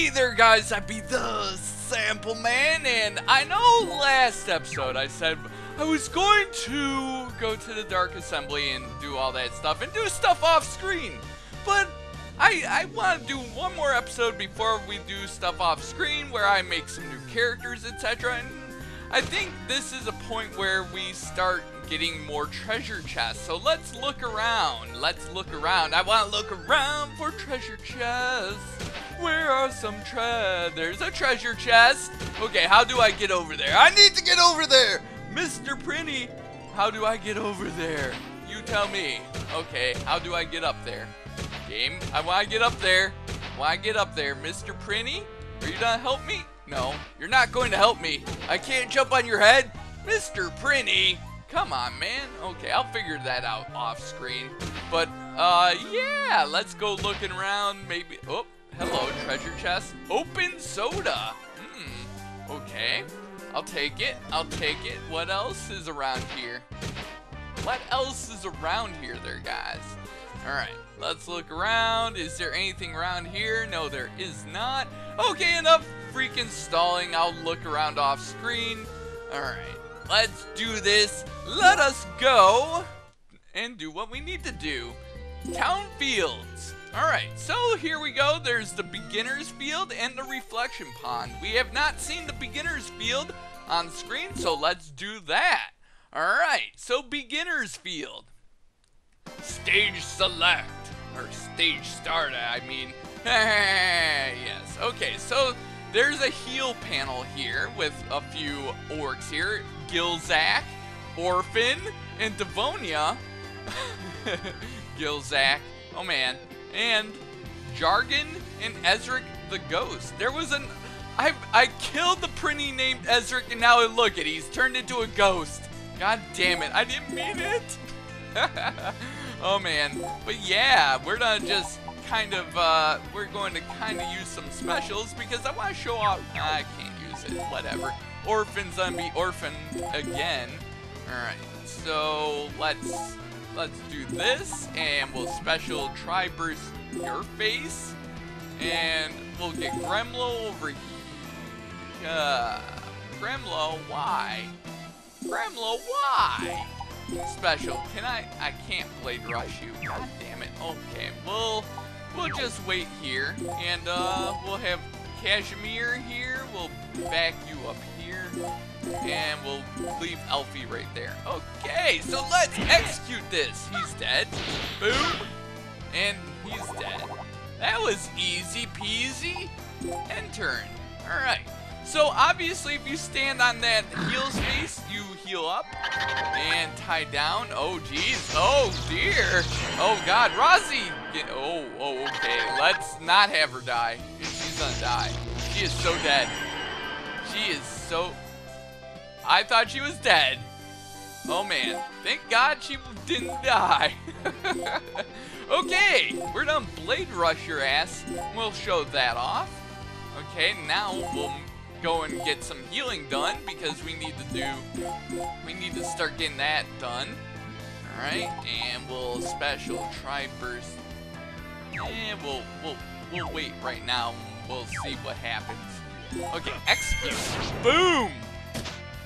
Hey there guys, I be the Sample Man, and I know last episode I said I was going to go to the Dark Assembly and do all that stuff, and do stuff off screen, but I want to do one more episode before we do stuff off screen where I make some new characters, etc. And I think this is a point where we start getting more treasure chests, so let's look around, I want to look around for treasure chests. Where are some there's a treasure chest. Okay, how do I get over there? I need to get over there! Mr. Prinny, how do I get over there? You tell me. Okay, how do I get up there? Game, I want to get up there. Why get up there? Mr. Prinny, are you gonna help me? No, you're not going to help me. I can't jump on your head. Mr. Prinny, come on, man. Okay, I'll figure that out off screen. But, yeah, let's go looking around. Maybe, oh. Hello, treasure chest. Open soda. Hmm. Okay. I'll take it. What else is around here? There, guys? Alright. Let's look around. Is there anything around here? No, there is not. Okay, enough freaking stalling. I'll look around off screen. Alright. Let's do this. Let us go and do what we need to do. Town fields. Alright, so here we go. There's the Beginner's Field and the Reflection Pond. We have not seen the Beginner's Field on screen, so let's do that. Alright, so Beginner's Field. Stage select. Or stage start, I mean. Yes, okay, so there's a heal panel here with a few orcs here. Gilzac, Orphan, and Devonia. Gilzac. Oh, man. And Jargon and Ezric the Ghost. There was an... I killed the Prinny named Ezric, and now look at he's turned into a ghost. God damn it. I didn't mean it. Oh, man. But, yeah. We're gonna just kind of... we're going to kind of use some specials because I want to show off... I can't use it. Whatever. Orphan's gonna be orphan again. Alright. So, let's do this, and we'll special tri-burst your face, and we'll get Gremlo over here. Gremlo, why? Special, can I can't Blade Rush you, god damn it. Okay, we'll just wait here, and we'll have Cashmere here, we'll back you up here. And we'll leave Elfie right there. Okay, so let's execute this. He's dead. Boom. And he's dead. That was easy peasy. End turn. Alright. So obviously if you stand on that heal space, you heal up. And tie down. Oh geez. Oh dear. Oh god. Rozzy. Oh, okay. Let's not have her die. She's gonna die. She is so dead. She is so... I thought she was dead. Oh man, thank God she didn't die. Okay, we're done Blade Rush your ass. We'll show that off. Okay, now we'll go and get some healing done because we need to start getting that done. All right, and we'll special tri-burst. And we'll wait right now. We'll see what happens. Okay, execute. Boom.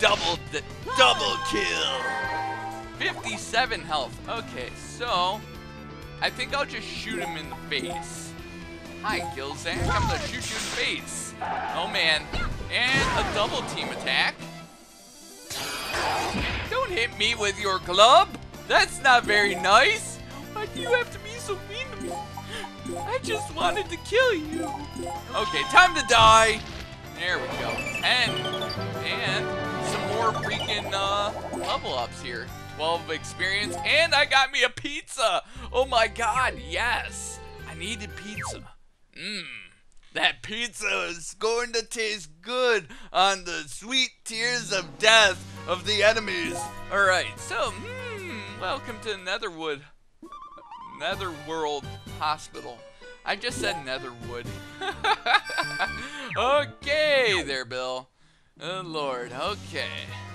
Double kill. 57 health. Okay, so I think I'll just shoot him in the face. Hi, Gilzang. I'm gonna shoot you in the face. Oh man, and a double team attack. Don't hit me with your club. That's not very nice. Why do you have to be so mean to me? I just wanted to kill you. Okay, time to die. There we go. And. Some more freaking level ups here. 12 experience, and I got me a pizza. Oh my god, yes. I needed pizza. That pizza is going to taste good on the sweet tears of death of the enemies. Alright, so, welcome to Netherworld Hospital. I just said Netherwood. Okay, there, Bill. Oh lord, okay.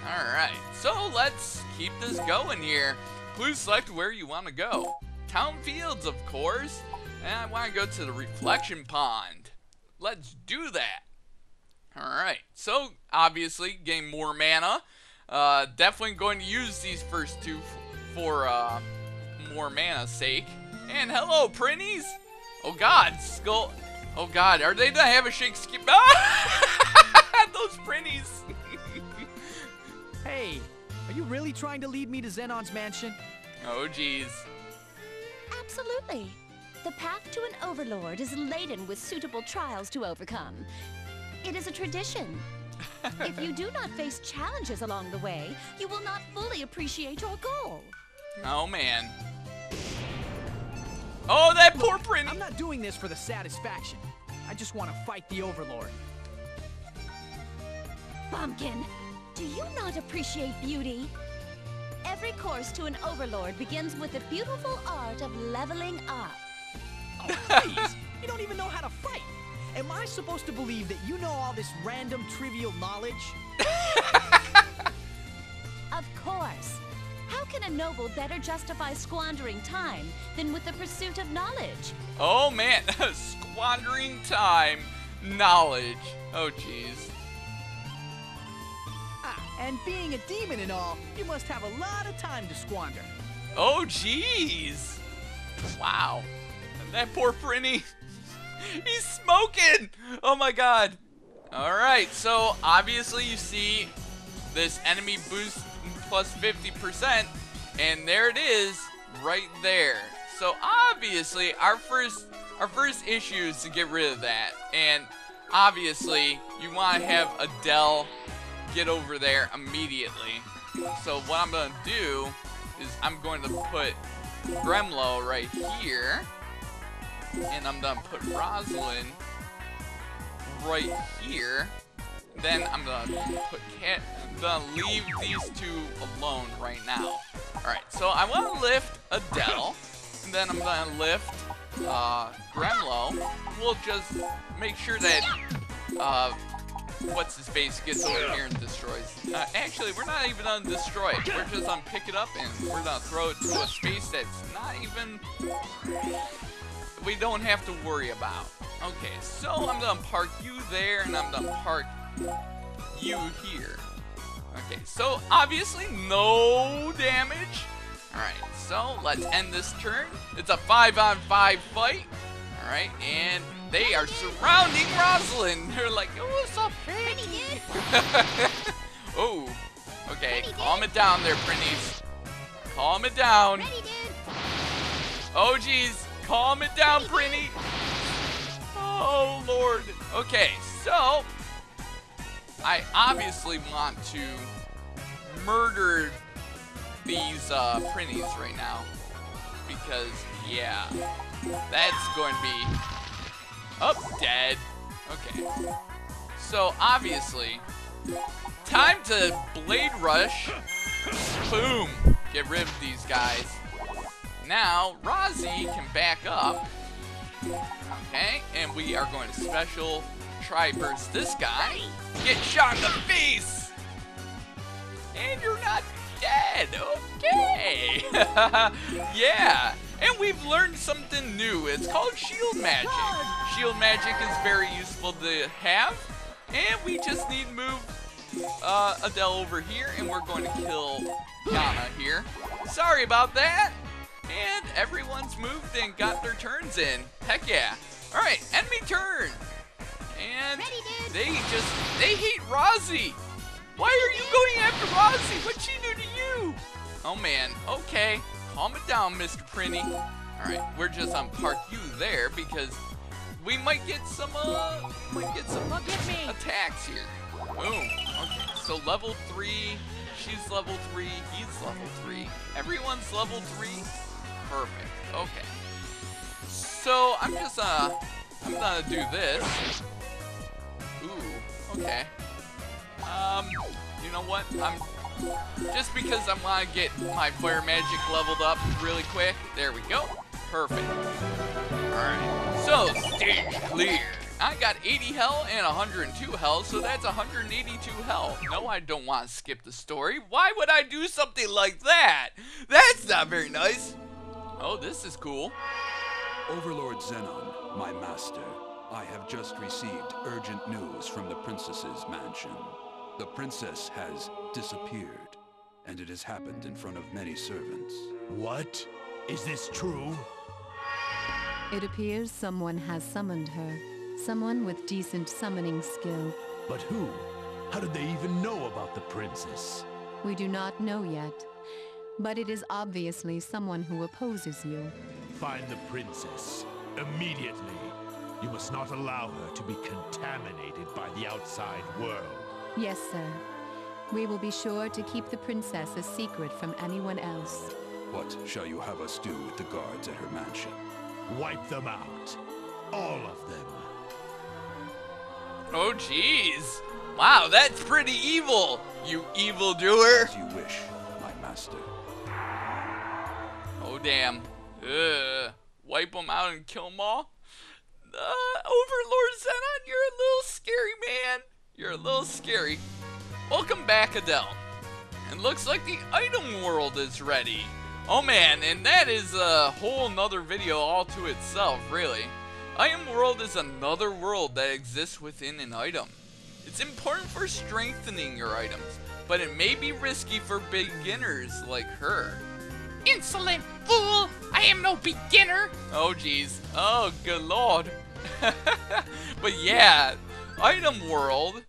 Alright, so let's keep this going here. Please select where you want to go. Town fields, of course. And I want to go to the Reflection Pond. Let's do that. Alright, so obviously gain more mana. Definitely going to use these first two for more mana's sake. And hello, Prinnies! Oh god, Skull. Oh god, are they not having a shake skip? Ah! Those Prinnies! Hey, are you really trying to lead me to Zenon's mansion? Oh geez. Absolutely. The path to an overlord is laden with suitable trials to overcome. It is a tradition. If you do not face challenges along the way, you will not fully appreciate your goal. Oh man. Oh, that poor Prinny! I'm not doing this for the satisfaction. I just want to fight the overlord. Bumpkin, do you not appreciate beauty? Every course to an overlord begins with the beautiful art of leveling up. Oh, please! You don't even know how to fight! Am I supposed to believe that you know all this random, trivial knowledge? Of course. How can a noble better justify squandering time than with the pursuit of knowledge? Oh, man. Squandering time. Knowledge. Oh, jeez. Ah, and being a demon and all, you must have a lot of time to squander. Oh, jeez. Wow. And that poor Prinny. He's smoking! Oh my god. Alright, so obviously you see this enemy boost plus 50%, and there it is right there. So obviously our first issue is to get rid of that. And obviously you want to have Adele get over there immediately. So what I'm going to do is I'm going to put Gremlo right here. And I'm gonna put Rosalind right here. Then I'm gonna put Kat. I'm gonna leave these two alone right now. Alright, so I wanna lift Adele. And then I'm gonna lift Gremlo. We'll just make sure that what's his face gets over here and destroys. Actually, we're not even gonna destroy it. We're just gonna pick it up and we're gonna throw it to a space that's not even. We don't have to worry about. Okay, so I'm gonna park you there and I'm gonna park you here. Okay, so obviously no damage. Alright, so let's end this turn. It's a 5-on-5 fight. Alright, and they are surrounding Rosalind. They're like, oh, what's up, Prinny? Oh, okay, calm it down there, Prinnies. Calm it down. Oh, jeez. Calm it down, Prinny. Oh, Lord. Okay, so I obviously want to murder these Prinnies right now because, yeah, that's going to be up dead. Okay, so obviously, time to Blade Rush. Boom. Get rid of these guys. Now, Rozzy can back up. Okay, and we are going to special tri-burst this guy. Get shot in the face! And you're not dead! Okay! Yeah! And we've learned something new. It's called shield magic. Shield magic is very useful to have. And we just need to move Adele over here, and we're going to kill Donna here. Sorry about that! And everyone's moved and got their turns in. Heck yeah. Alright, enemy turn. And they hate Rozzy. Why are you going after Rozzy? What'd she do to you? Oh man, okay. Calm it down, Mr. Prinny. Alright, we're just on park you there because we might get some attacks here. Boom. Okay, so level 3. She's level 3. He's level 3. Everyone's level 3. Perfect. Okay. So I'm gonna do this. Ooh. Okay. You know what? I'm just because I want to get my fire magic leveled up really quick. There we go. Perfect. All right. So stage clear. I got 80 health and 102 health, so that's 182 health. No, I don't want to skip the story. Why would I do something like that? That's not very nice. Oh, this is cool. Overlord Zenon, my master, I have just received urgent news from the princess's mansion. The princess has disappeared, and it has happened in front of many servants. What? Is this true? It appears someone has summoned her. Someone with decent summoning skill. But who? How did they even know about the princess? We do not know yet. But it is obviously someone who opposes you. Find the princess. Immediately. You must not allow her to be contaminated by the outside world. Yes, sir. We will be sure to keep the princess a secret from anyone else. What shall you have us do with the guards at her mansion? Wipe them out. All of them. Oh, jeez. Wow, that's pretty evil, you evildoer. As you wish, my master. Oh, damn. Ugh. Wipe them out and kill them all? Overlord Zenon, you're a little scary, man. You're a little scary. Welcome back, Adele. And looks like the item world is ready. Oh man, and that is a whole nother video all to itself, really. Item world is another world that exists within an item. It's important for strengthening your items, but it may be risky for beginners like her. Insolent fool! I am no beginner! Oh geez. Oh good lord. But yeah, item world,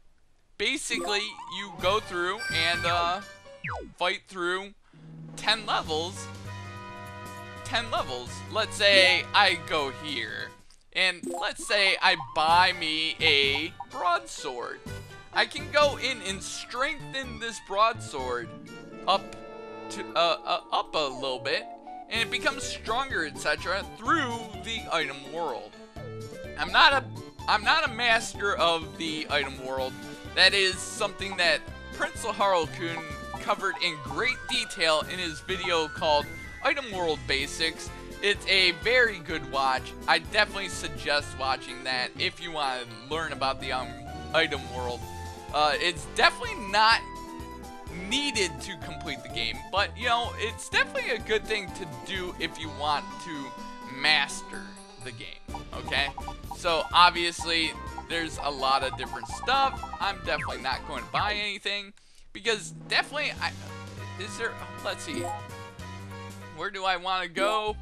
basically you go through and fight through 10 levels. 10 levels. Let's say I go here. And let's say I buy me a broadsword. I can go in and strengthen this broadsword up to up a little bit, and it becomes stronger, etc., through the item world. I'm not a master of the item world. That is something that Prince Laharl-kun covered in great detail in his video called Item World Basics. It's a very good watch. I definitely suggest watching that if you want to learn about the item world. It's definitely not needed to complete the game, but you know, it's definitely a good thing to do if you want to master the game, okay? So obviously there's a lot of different stuff. I'm definitely not going to buy anything because definitely let's see, where do I want to go?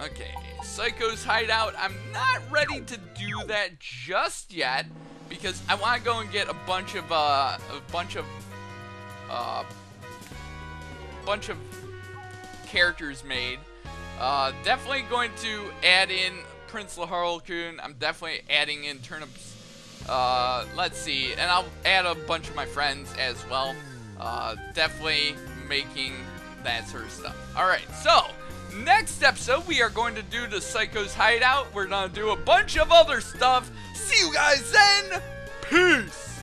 Okay, Psycho's Hideout. I'm not ready to do that just yet because I want to go and get a bunch of characters made. Definitely going to add in Prince Laharl-kun. I'm definitely adding in Turnips. Let's see, and I'll add a bunch of my friends as well. Definitely making that sort of stuff. All right, so. Next episode, we are going to do the Psycho's Hideout. We're going to do a bunch of other stuff. See you guys then. Peace.